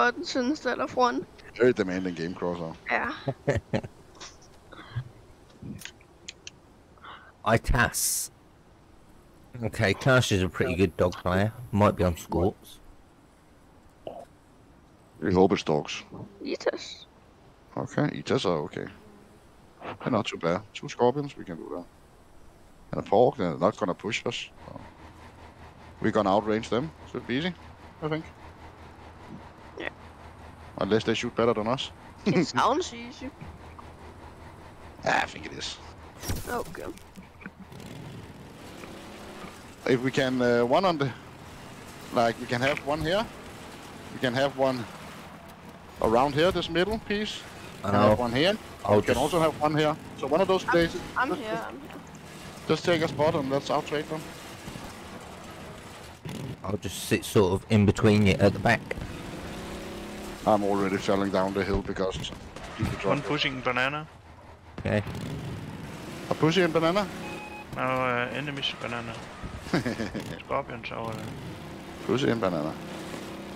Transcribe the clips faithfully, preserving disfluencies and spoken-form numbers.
buttons instead of one. Very demanding game, Crossout. Yeah. I T A S. Okay, Cash is a pretty good dog player. Might be on Scorts. It's all but dogs. I T A S. Okay, I T A S are okay. They're not too bad. Two scorpions, we can do that. And a pork, they're not gonna push us. So we're gonna outrange them. Should be easy, I think. Yeah. Unless they shoot better than us. It sounds easy. Ah, I think it is. Okay. If we can uh, one on the, like we can have one here, we can have one around here, this middle piece, and have one here. I'll we just... can also have one here. So one of those places. I'm, I'm just, here. Just, I'm here. Just take a spot and let's outtrade them. I'll just sit sort of in between you at the back. I'm already falling down the hill because one pushing banana. Okay. A pushing and banana? No, uh, enemies banana. Scorpions over there. Pussy and banana.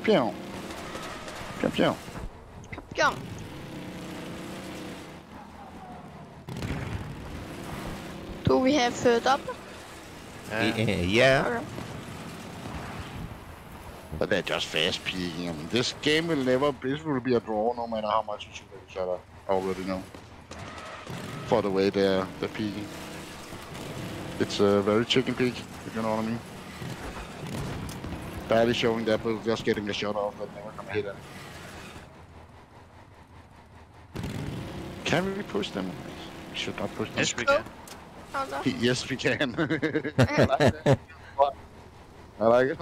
Pew! Pew pew! Pew! Do we have third up? Yeah. Yeah. yeah. Okay. But they're just fast peeking. I mean, this game will never this will be a draw no matter how much we shoot at each other. I already know. For the way they're, they're peeking. It's a uh, very chicken peek, if you know what I mean. Barely showing that, but just getting the shot off, but never gonna hit it. Can we push them? We should not push them. Yes, we can. Oh, no. Yes, we can. I like it. I like it.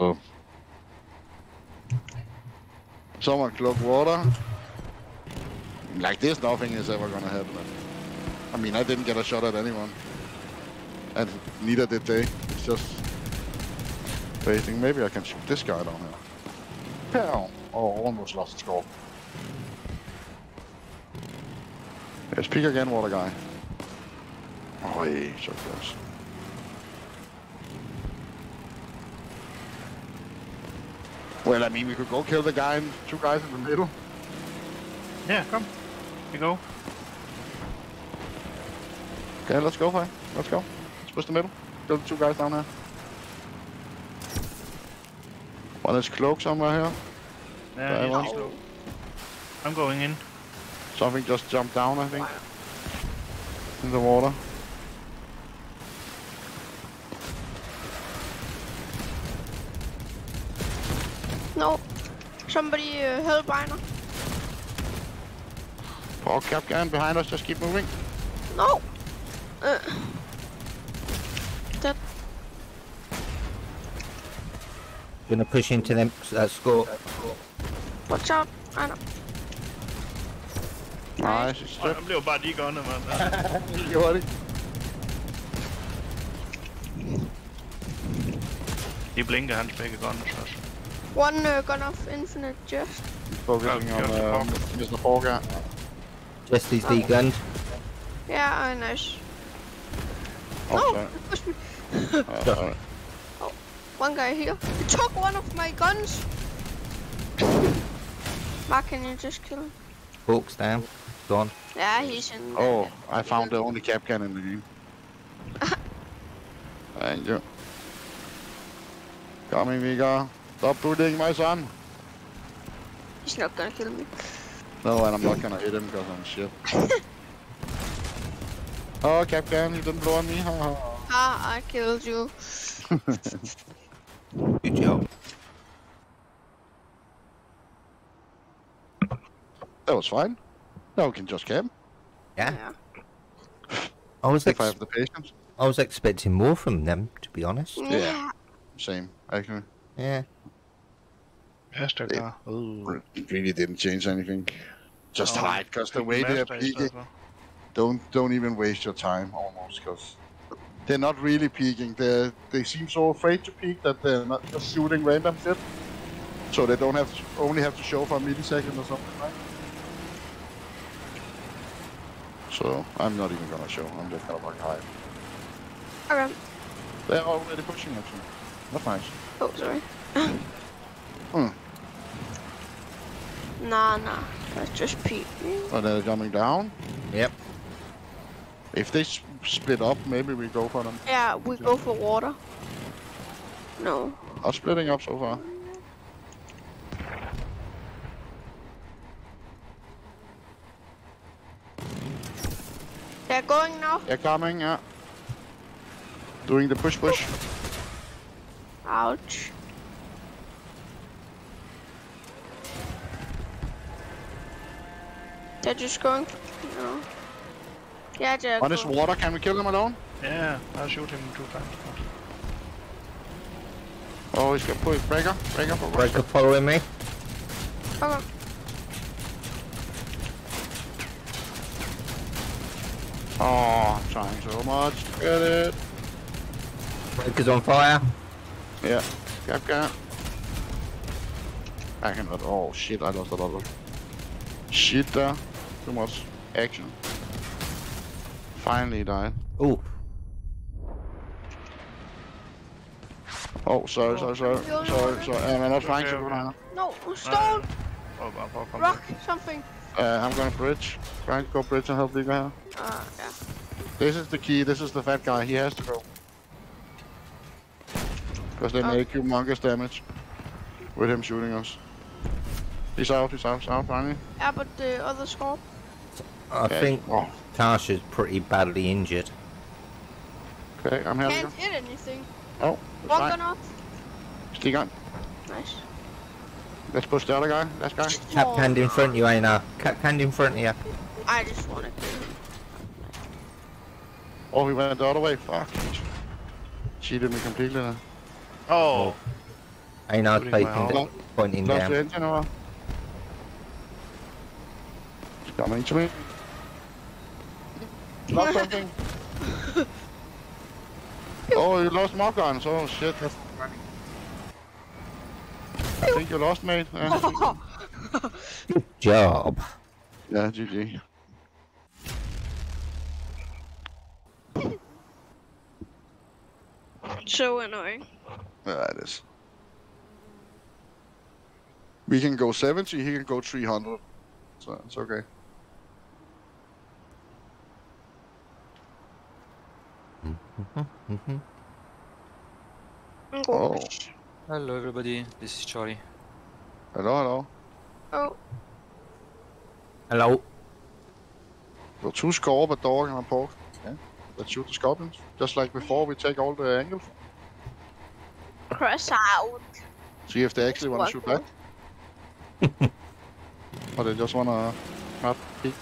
Oh. Someone cloak water. Like this, nothing is ever gonna happen. I mean, I didn't get a shot at anyone. And neither did they. It's just waiting. Maybe I can shoot this guy down here. Pow! Oh, almost lost the score. Let's peek again, water guy. Oh, yeah, so close. Well, I mean, we could go kill the guy and two guys in the middle. Yeah, come. You go. Okay, let's go, fine. Let's go. Let's push the middle. Kill the two guys down there. One is cloaked somewhere here. Yeah, he's cloaked. Cloak. I'm going in. Something just jumped down, I think. In the water. No. Somebody uh, help Einar. Oh, Capcan behind us, just keep moving. No! Uh, that... Gonna push into them, so that's score. Watch out, Anna. Nice, it's good. I'm blevet bare lige gone, man. Det gjorde de. De blinker hans begge gunners også. One uh, gun of infinite jest. Focusing on uh, Mister Forger. Just he's oh. gunned. Yeah, oh, nice. Oh, no! uh, oh, one guy here. He took one of my guns! Mark, can you just kill him? Hawk's down. Gone. Yeah, he's in there. Oh, I found the only cap can in the game. Thank you. Coming, Mika. Stop booting, my son! He's not gonna kill me. No, and I'm not gonna hit him because I'm shit. Oh, Capcan, you didn't blow on me. Ah, I killed you. Good job. That was fine. Now we can just camp. Yeah. I was if I have the patience. I was expecting more from them, to be honest. Yeah. yeah. Same, actually. Yeah. Master car. Oh. Really didn't change anything. Just no, hide, cause the way they're peeking. Don't don't even waste your time, almost, cause they're not really peeking. They they seem so afraid to peek that they're not just shooting random shit. So they don't have to, only have to show for a millisecond or something, right? So I'm not even gonna show. I'm just gonna like hide. Okay. They're already pushing actually. Not much. Oh, sorry. mm. Nah, nah. That's just Pete. Are they coming down? Yep. If they s split up, maybe we go for them. Yeah, we go for water. No. Are splitting up so far? They're going now. They're coming, yeah. Doing the push-push. Ouch. They're just going... No. Yeah, they're One going. Is water, can we kill them alone? Yeah, I'll shoot him two times. Oh, he's got push. Breaker, breaker for breaker. Breaker following me. Come on. Oh, I'm trying so much to get it. Breaker's on fire. Yeah, cap cap. I cannot. Oh shit, I lost a lot of shit there. Too much action. Finally died. Ooh. Oh, sorry, sorry, sorry, sorry, sorry, sorry. Um, I'm not trying to go now. No, stone! Oh, oh, oh, rock, something. Uh, I'm going bridge. Trying to go bridge and help the guy. Uh, yeah. This is the key, this is the fat guy, he has to go. Because they oh. make humongous damage with him shooting us. He's out, he's out, he's out, finally. Yeah, but the other score? I okay. think oh. Tash is pretty badly injured. Okay, I'm helping. Can't hit anything. Oh, one gun off. Stick on. Nice. Let's push the other guy, that guy. Cap hand in front of you, Aina. Cap hand in front of you. I just want to kill him. Oh, he went the other way. Fuck. Cheated me completely now. Oh. Aina taking pointing down. The engine over. He's coming to me. Not something. Oh, you lost my guns. Oh shit. I think you lost, mate. Uh, Good job. Yeah, G G. So annoying. Yeah, it is. We can go seventy, he can go three hundred. So it's okay. Mm-hmm, mm-hmm. Oh. Hello everybody, this is Chori. Hello, hello. Oh. Hello. We're two scorp, a dog and a pork. Yeah. Let's shoot the scorpions. Just like before, we take all the angles. Crossout. See if they actually want to shoot back. Or they just want to not peek.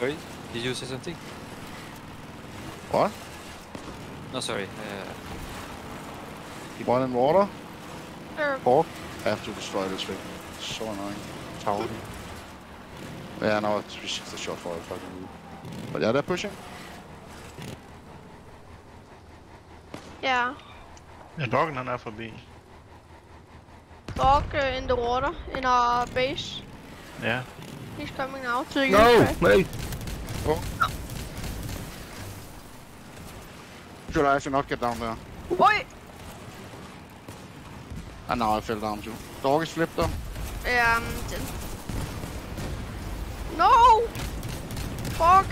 Sorry, did you say something? What? No, sorry. Uh, One in water. Sure. Pork. I have to destroy this thing. It's so annoying. It's howling. Yeah, now it's just a shot for it, fucking. But yeah, they're pushing. Yeah. The dog and an Alpha B. Dog uh, in the water, in our base. Yeah. He's coming out to you. No, wait. Oh. Should I actually not get down there? Wait. And now I fell down too. Dog is flipped up. Yeah, I'm dead. No! Fuck!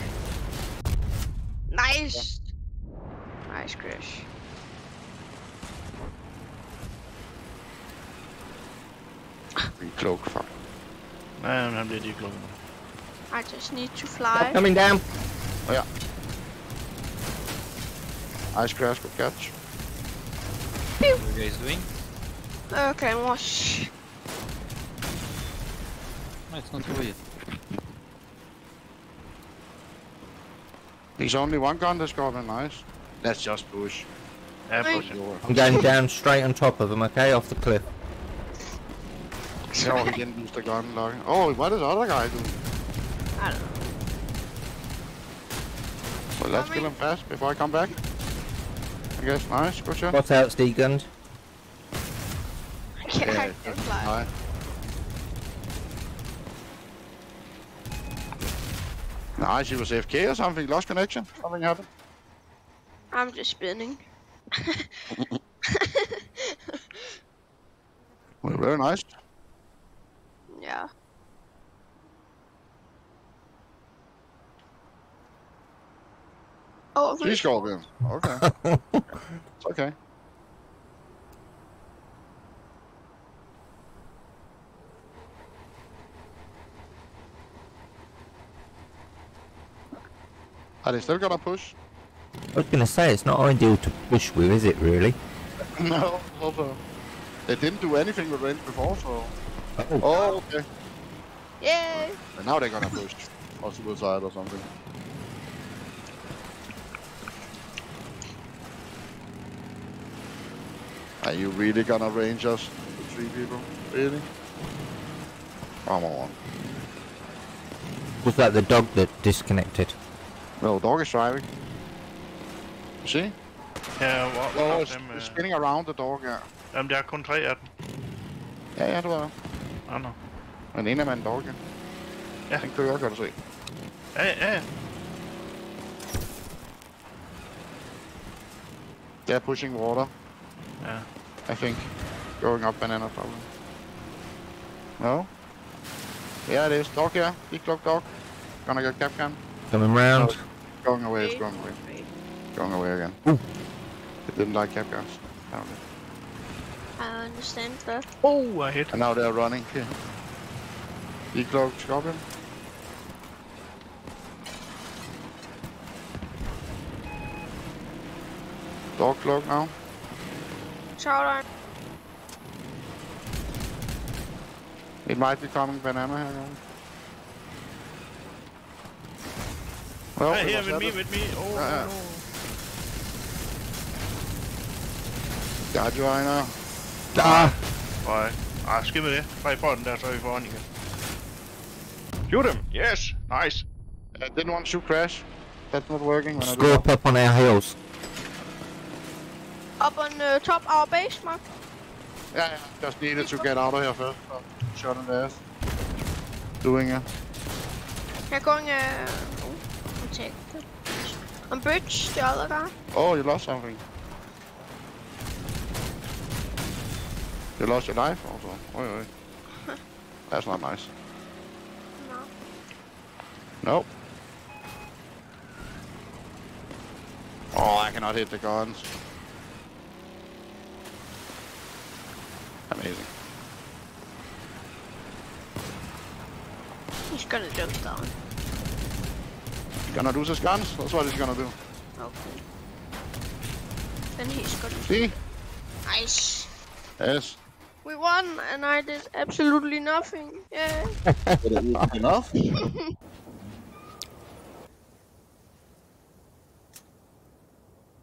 Nice! Yeah. Nice crash. Recloak, fuck. I don't have the decloak. I just need to fly. Stop coming down! Oh yeah. Ice crash, good catch. Pew. What are you guys doing? Okay, wash. No, it's not over yet. There's only one gun that's got a nice. Let's just push. Yeah, push it over. I'm going down straight on top of him, okay? Off the cliff. No, he didn't lose the gun, dog. Oh, what is the other guy doing? I don't know. Well, let's kill him fast before I come back. I guess, nice, good shot. What's out, Steve Guns? I can't yeah, I can fly. Nice. Nice, he was A F K or something, lost connection, something happened. I'm just spinning. Well, very nice. Yeah. Oh, sea scorpion. Okay. It's okay. Are they still gonna push? I was gonna say, it's not ideal to push with, is it really? No, also. They didn't do anything with range before, so... Oh, oh okay. Yay! And now they're gonna push. Or suicide or something. Are you really gonna range us with three people? Really? Come on. Was that the dog that disconnected? No, dog is driving. You see? Ja, hvor, hvor oh, dem... Uh... spinning around the dog, ja. Jamen, der er kun tre af dem. Ja, ja, det var der. Nå, nå. Men en af manden dog, ja. Ja. Den kører, kan du se. Ja, ja, ja. They're pushing water. Ja. I think. Going up banana problem. No? Yeah, it is. Dog, yeah. Big dog, dog. Gonna get Capcan. Coming round. No, going away, it's going away. Going away again. Ooh. It didn't like Capcans. I understand that. Oh, I hit. And now they're running. Yeah. Decloaked Scorpion. Dog cloak now. Shout out. It might be coming banana here now. Well, hey, here, with me, it. with me. Oh, yeah, no. Guard you right now. Ah! Why? Ah, skid med det. Træk på den der, så er vi foran igen. Shoot him! Yes! Nice! I uh, didn't want to crash. That's not working when I do that. Up on our heels. Up on uh, top our base, Mark. Yeah, yeah. Just needed to get out of here first. So shot in the ass. Doing it. They're going, uh... oh, I'll take the... On bridge, the other guy. Oh, you lost something. You lost your life also. Oi, oi. That's not nice. No. Nope. Oh, I cannot hit the guns. Amazing. He's gonna jump down. He's gonna lose his guns? That's what he's gonna do. Okay. Then he's gonna... See? Nice. Yes. We won, and I did absolutely nothing. Yeah. Not enough.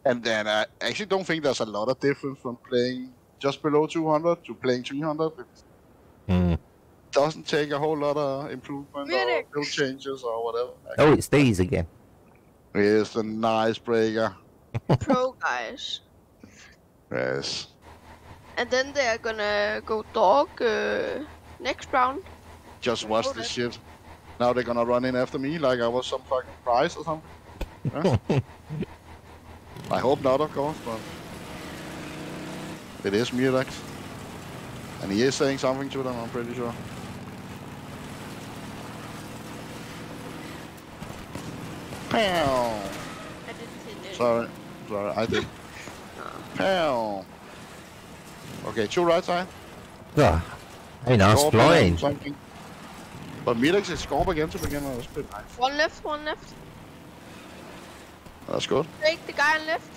And then I actually don't think there's a lot of difference from playing just below two hundred to playing three hundred. It mm. doesn't take a whole lot of improvement Medic. or changes or whatever. I oh, it's these again. It's a nice breaker. Pro guys. Yes. And then they are gonna go dog uh, next round. Just watch this shit. Now they're gonna run in after me like I was some fucking prize or something. Yeah. I hope not, of course, but it is Mirax. And he is saying something to them, I'm pretty sure. Pow! I didn't hit it. Sorry, sorry, I did. Pow! Okay, two right side. Yeah. Hey, now it's flying. But Milex is scorp again to begin with. That's pretty nice. One left, one left. That's good. Take the guy on left.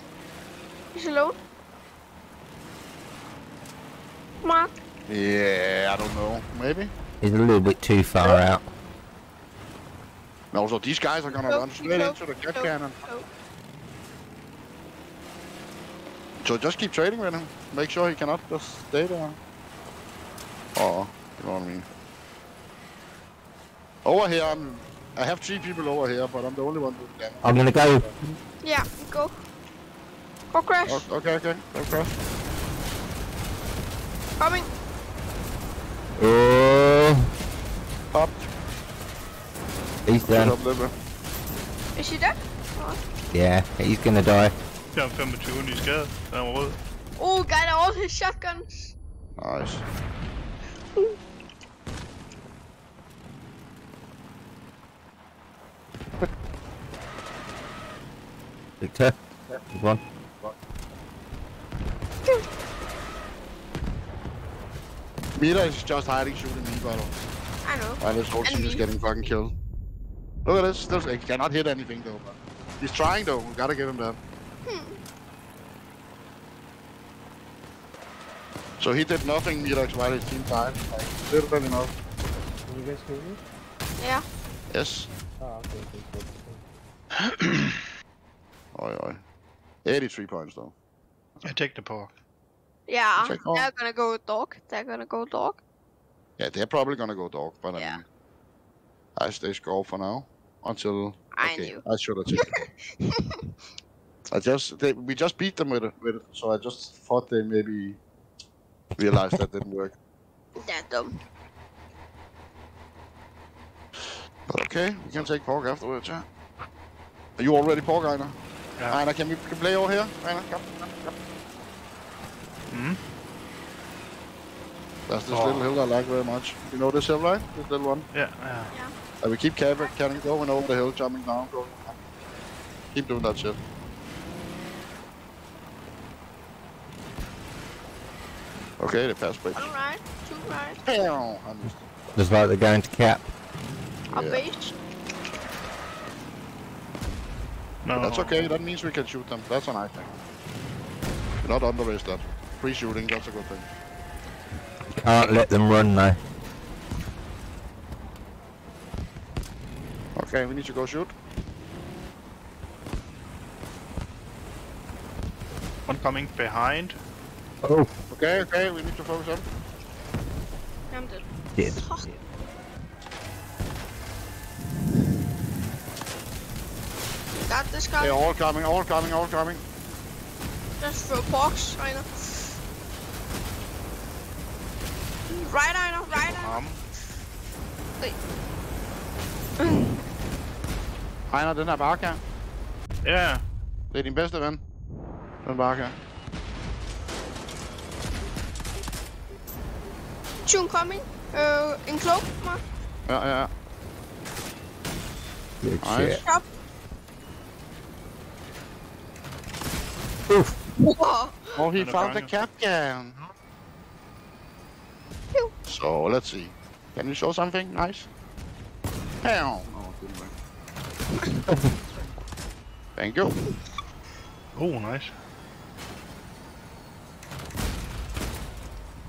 He's alone. Mark. Yeah, I don't know. Maybe. He's a little bit too far yeah. out. And also, these guys are gonna go, run straight go, into the cat go, cannon. Go. So just keep trading with him. Make sure he cannot just stay there. Oh, you know what I mean. Over here, I'm, I have three people over here, but I'm the only one doing damage. I'm gonna go. Yeah, go. Go crash. Oh, okay, okay, go crash. Coming. Oh. Uh, up. He's dead. Is he dead? Oh. Yeah, he's gonna die. Jeg har femogtyve i skade. Den er rød. Oh, got all his shotguns. Nice. Ooh. Take care. Run. Mita is just hiding, shooting me, brother. I know. Why this whole team is getting fucking killed? Look at this. This, he cannot hit anything though. But he's trying though. We gotta give him that. Hmm. So he did nothing, Mirox, while his team died. Like, literally enough. Can you guys hear me? Yeah. Yes. Oh, okay, okay, okay. Oi, oi. eighty-three points, though. I take the pork. Yeah, they're gonna go dog. They're gonna go dog. Yeah, they're probably gonna go dog, but yeah. I mean, I stay score for now. Until... I okay, knew. I should have taken it. I just... They, we just beat them with it, with it, so I just thought they maybe... realized that didn't work. That dumb. But okay, we can take pork afterwards, yeah? Are you already pork, Einar? Yeah. Einar, can we can play over here? Einar, come, come, come. Mm-hmm. That's this oh. little hill I like very much. You know this hill, right? This little one? Yeah, yeah. yeah. And we keep carrying, going over the hill, jumping down, going down. Keep doing that shit. Okay, they passed base. Alright, two right. Damn, I missed it. Just about the guy into cap. Up yeah. base? No. That's okay, that means we can shoot them. That's a nice thing. Not underrated that. Free shooting, that's a good thing. Can't let them run now. Okay, we need to go shoot. One coming behind. Oh. Okay, okay, we need to focus on. I'm dead. Dead. Fuck. Got this guy. They're all coming, all coming, all coming. Just throw box, I know. Right, I know, right, I know. Wait. Ejner, den er bare her. Ja. Det er din bedste ven. Den bare her. Tune coming. Uh, en cloak, Mark. Ja, ja, ja. Nice. Stop. Oof. Whoa. Oh, he found the captain. Pew. So, let's see. Can you show something nice? Pow. Oh, it didn't work. Thank you. Oh, nice.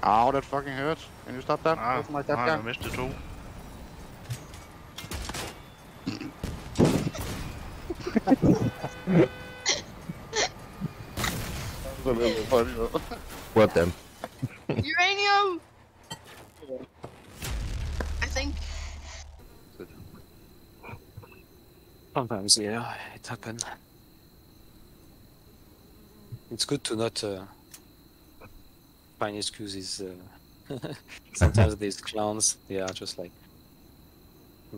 Ow, that fucking hurts. Can you stop that? Ah, my ah, I missed it too. That's a little funny though. What then? Uranium! I think. Sometimes, yeah, it happens. It's good to not... Uh... find excuses. Uh, sometimes these clowns, they are just like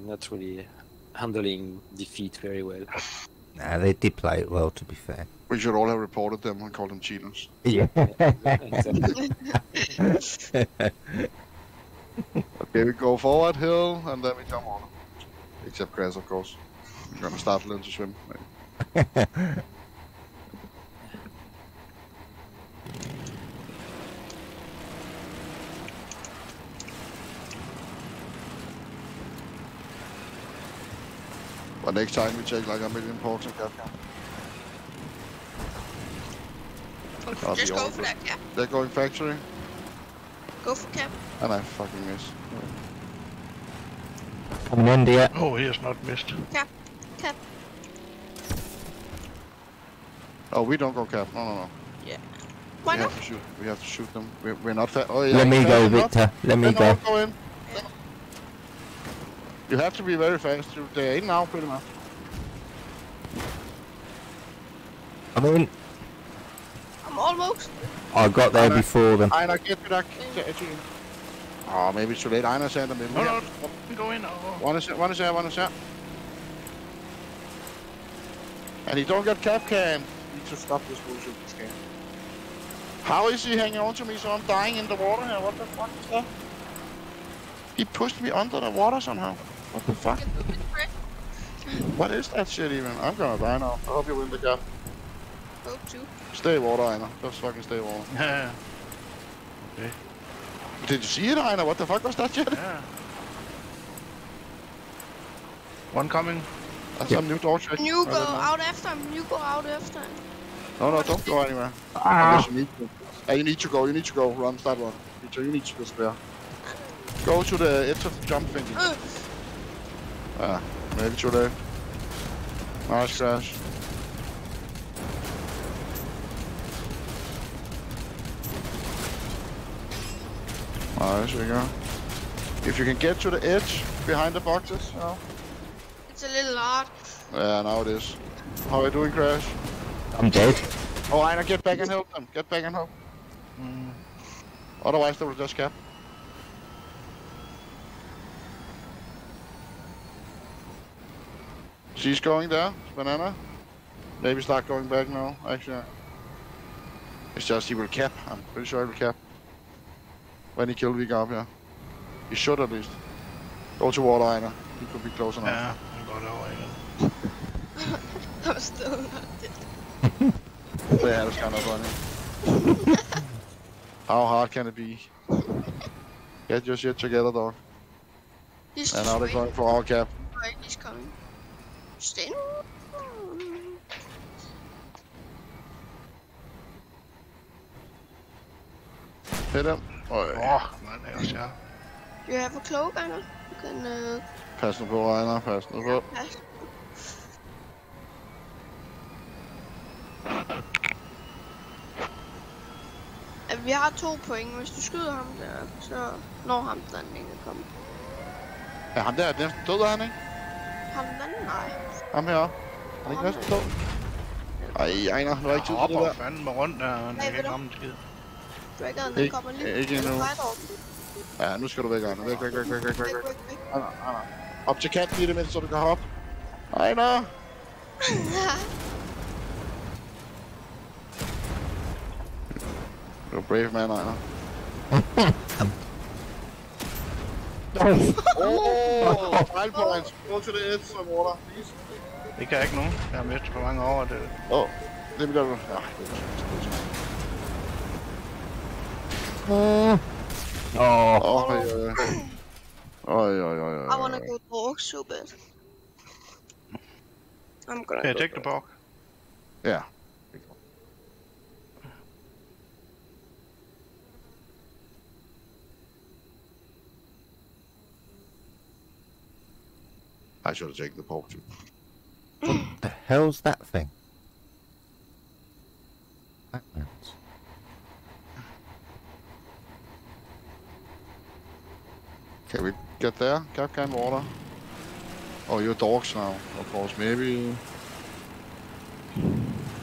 not really handling defeat very well. Nah, they did play it well, to be fair. We should all have reported them and called them cheaters. Yeah. Okay, we go forward hill and then we come on. Except grass, of course. We're gonna start learning to swim. Maybe. But next time we take like a million porks and capcom. Okay, just go for that cap. They're going factory. Go for cap. And I fucking miss. Come on, dear. Oh, he has not missed. Cap. Cap. Oh, we don't go cap. No, no, no. Yeah. Why we not? Have to shoot. We have to shoot them. We're, we're not fat. Oh, yeah. Let me go, Victor. Let me go. go in. You have to be very fast. They're in now, pretty much. I'm in. I'm almost. I got there Einar. before them. Einar, get to that. Oh, maybe it's too late. Einar's in the middle. No, no, no. Go in. Oh. One is here, one is here, one is here. And he don't get cap cam. need to stop this bullshit scam. How is he hanging on to me so I'm dying in the water here? What the fuck is that? He pushed me under the water somehow. What the fuck? What is that shit even? I'm gonna die now. I hope you win the cup. Hope too. Stay water, Ejner. Just fucking stay water. Yeah. Okay. Did you see it, Ejner? What the fuck was that shit? Yeah. One coming. That's yeah. Some new dog shit. You go out after him. You go out after him. No, no, don't go anywhere. Ah. Unless you need to. Hey, you need to go. You need to go. Run, start one. You need to despair. Go to the edge of the jump thingy. Uh. Ah, maybe to the nice crash. Nice, here we go. If you can get to the edge behind the boxes, you know. It's a little hard. Yeah, now it is. How are you doing, Crash? I'm dead. Oh, Ejner, get back and help them. Get back and help. Mm. Otherwise, they will just cap. She's going there, banana. Maybe start going back now, actually. It's just he will cap. I'm pretty sure he will cap. When he killed Vigab, yeah. He should at least. Go to water, Ejner. He could be close enough. Yeah, I got away. I'm still not dead. Yeah, that's kind of funny. How hard can it be? Get your shit together, dog. He's and now they're going for our cap. Right, he's coming. Stay. Hit him. Oh, yeah. Oh, you have a cloak, Ejner? You can uh... pass the ball, Ejner, pass the ball. Vi har to point. Hvis du skyder ham der, så når ham den anden kan komme. Ja, ham der er næsten død, han, ikke? Ham den anden, nej. Ham heroppe. Er det ikke næsten død? Ej, Ejner, du har ikke tid til det der. Jeg hopper fandme rundt der, og den kan ikke ramme en skid. Dragon, den kommer lige. Ikke endnu. Ja, nu skal du væk, Ejner. Væk, væk, væk, væk, væk, væk, væk. Ejner, Ejner. Op til kanten i det mindste, så du kan hoppe. Ejner! You're a brave man, Ejner. Oh, five points. Go to the edge of water, please. Det kan jeg ikke nu. Jeg har mistet for mange over det. Åh, det bliver du. Åh, åh, åh, åh, åh. I wanna go pork so bad. I'm gonna go. Yeah, take the pork. Yeah. I should have taken the pork too. What the hell's that thing? That mounts. Can we get there? Cap can water. Oh, you're dogs now, of course. Maybe.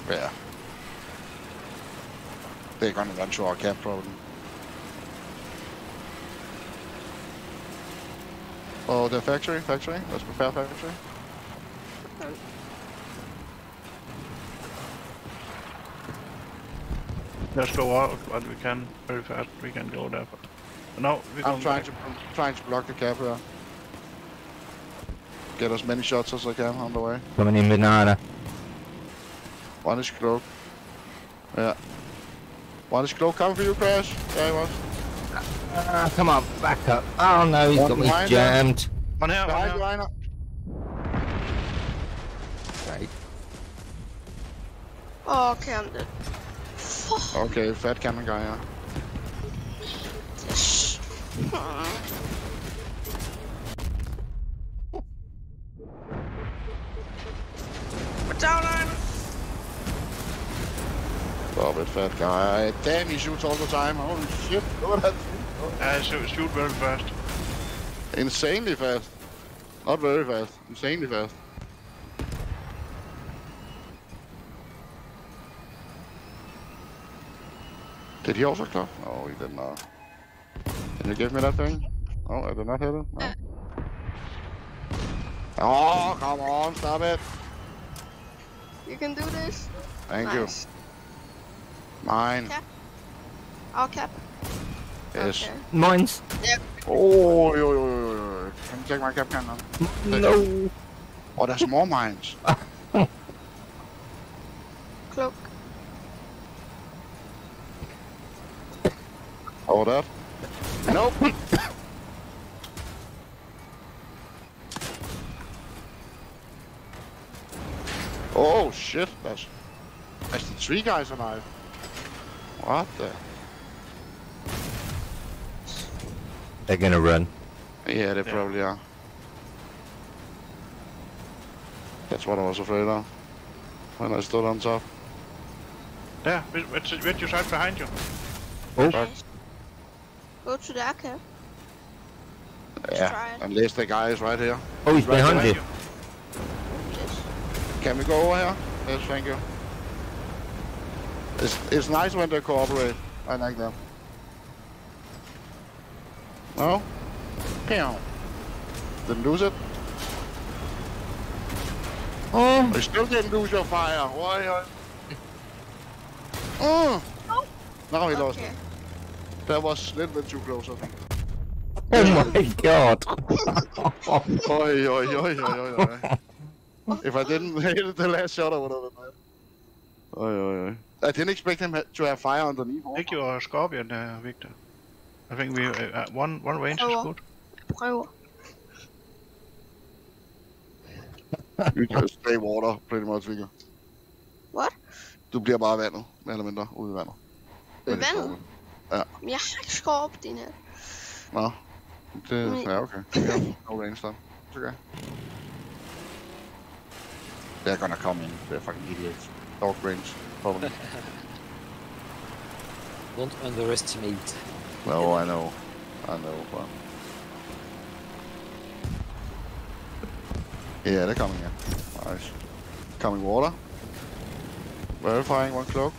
Yeah. They're gonna run to our cap probably. Oh, the factory, factory. Let's prepare factory. Okay. Let's go out, but we can very fast. We can go there. But no, we I'm trying to, I'm trying to block the camera. Get as many shots as I can on the way. Coming in banana. One is cloak. Yeah. One is cloak. Coming for you, Crash. There he was. Uh, come on, back up. Oh no, he's got me jammed. One out, one out. Line up. Right. Oh, okay, I'm dead. Okay, fat cannon guy, yeah. What's down, Ejner? Stop it, fat guy. Damn, he shoots all the time. Holy shit, look at that. I shoot, shoot very fast. Insanely fast. Not very fast. Insanely fast. Did he also clap? No, he did not. Can you give me that thing? No, I did not hit him. No. Oh, come on, stop it. You can do this? Thank nice. you. Mine. Cap. I'll cap. Yes. Okay. Mine's. Yep. Oh, yo, yo, yo. Can you take my cap cannon? No. Oh, there's more mines. Cloak. Hold up. Nope. Oh shit, that's actually three guys alive. What the? They're gonna run. Yeah, they yeah. probably are. That's what I was afraid of when I stood on top. Yeah, where's where your side behind you? Oh. Okay. Go to the archive. Yeah, unless the guy is right here. Oh, he's right behind, behind you. Can we go over here? Yes, thank you. It's, it's nice when they cooperate. I like them. No? Damn. Didn't lose it. Oh. You still didn't lose your fire. Why? I... Oh. oh. Now he okay. lost it. That was a little bit too close, I think. Oh my god. Oi, oi, oi, oi, oi, oi. If I didn't hit the last shot, I would have been there. Oi, oi, oi. I didn't expect him to have fire underneath. Take your scorpion, uh, Victor. I think we uh, one one range is good. You just stay water, pretty much, Victor. What? Du bliver bare vandet, mere eller mindre, ude i vandet. Ude i vandet? Ja. Men jeg har ikke scorpion her. Nå, det er okay. No range der. It's okay. They're gonna come in, they're fucking idiots. Dog range, probably. Don't underestimate. No, I know. I know, but... Yeah, they're coming in. Nice. Coming water. Verifying one cloak.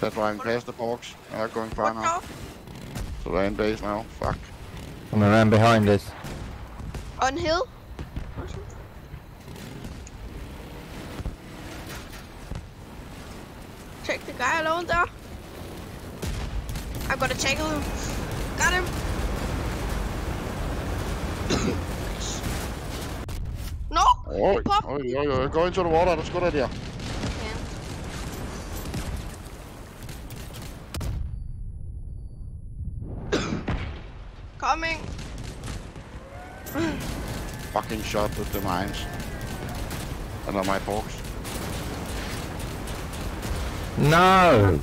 They're driving past the box. They're going far now. So they're in base now. Fuck. I'm around behind us. On hill? Check the guy alone there. I've got to tackle him. Got him. No! Oh, oh, yeah, yeah. Go into the water. That's a good idea. Coming! Fucking shot with the mines. And on my box. No!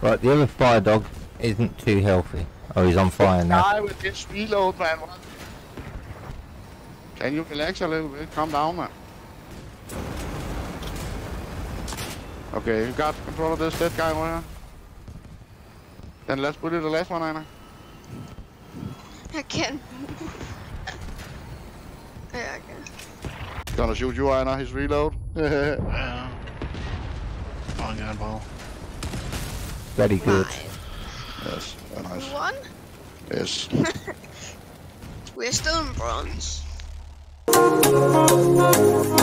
Right, the other fire dog isn't too healthy. Oh, he's on fire now. Die with this reload, man. Can you relax a little bit? Calm down, man. Okay, you got control of this dead guy over here. Then let's put it the last one, Anna. I can't move. Yeah, I can. Gonna shoot you, Anna, his reload. Yeah. Oh, God, ball. Very good. Nice. Yes, very nice. One? Yes. We're still in bronze.